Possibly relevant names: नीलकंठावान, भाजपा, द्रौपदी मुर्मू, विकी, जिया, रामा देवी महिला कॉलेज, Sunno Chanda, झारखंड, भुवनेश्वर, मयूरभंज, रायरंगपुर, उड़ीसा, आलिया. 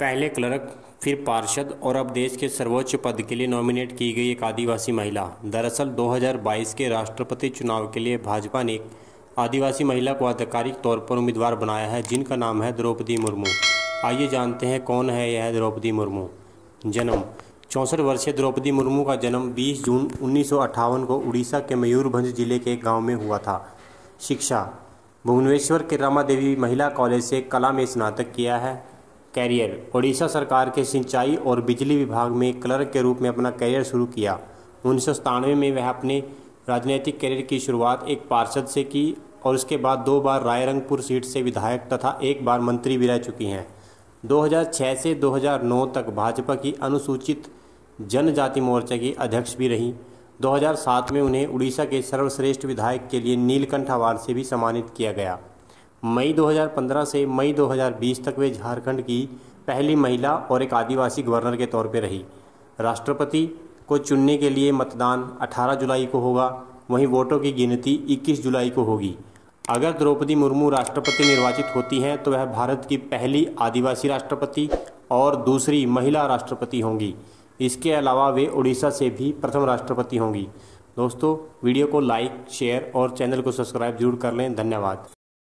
पहले क्लर्क, फिर पार्षद और अब देश के सर्वोच्च पद के लिए नॉमिनेट की गई एक आदिवासी महिला। दरअसल 2022 के राष्ट्रपति चुनाव के लिए भाजपा ने एक आदिवासी महिला को आधिकारिक तौर पर उम्मीदवार बनाया है, जिनका नाम है द्रौपदी मुर्मू। आइए जानते हैं कौन है यह द्रौपदी मुर्मू। जन्म 64 वर्षीय द्रौपदी मुर्मू का जन्म 20 जून 1958 को उड़ीसा के मयूरभंज जिले के एक गाँव में हुआ था। शिक्षा भुवनेश्वर के रामा देवी महिला कॉलेज से कला में स्नातक किया है। कैरियर ओडिशा सरकार के सिंचाई और बिजली विभाग में क्लर्क के रूप में अपना कैरियर शुरू किया। 1997 में वह अपने राजनीतिक कैरियर की शुरुआत एक पार्षद से की और उसके बाद 2 बार रायरंगपुर सीट से विधायक तथा 1 बार मंत्री भी रह चुकी हैं। 2006 से 2009 तक भाजपा की अनुसूचित जनजाति मोर्चा की अध्यक्ष भी रहीं। 2007 में उन्हें उड़ीसा के सर्वश्रेष्ठ विधायक के लिए नीलकंठावान से भी सम्मानित किया गया। मई 2015 से मई 2020 तक वे झारखंड की पहली महिला और एक आदिवासी गवर्नर के तौर पर रही। राष्ट्रपति को चुनने के लिए मतदान 18 जुलाई को होगा, वहीं वोटों की गिनती 21 जुलाई को होगी। अगर द्रौपदी मुर्मू राष्ट्रपति निर्वाचित होती हैं तो वह भारत की पहली आदिवासी राष्ट्रपति और दूसरी महिला राष्ट्रपति होंगी। इसके अलावा वे उड़ीसा से भी प्रथम राष्ट्रपति होंगी। दोस्तों, वीडियो को लाइक, शेयर और चैनल को सब्सक्राइब जरूर कर लें। धन्यवाद।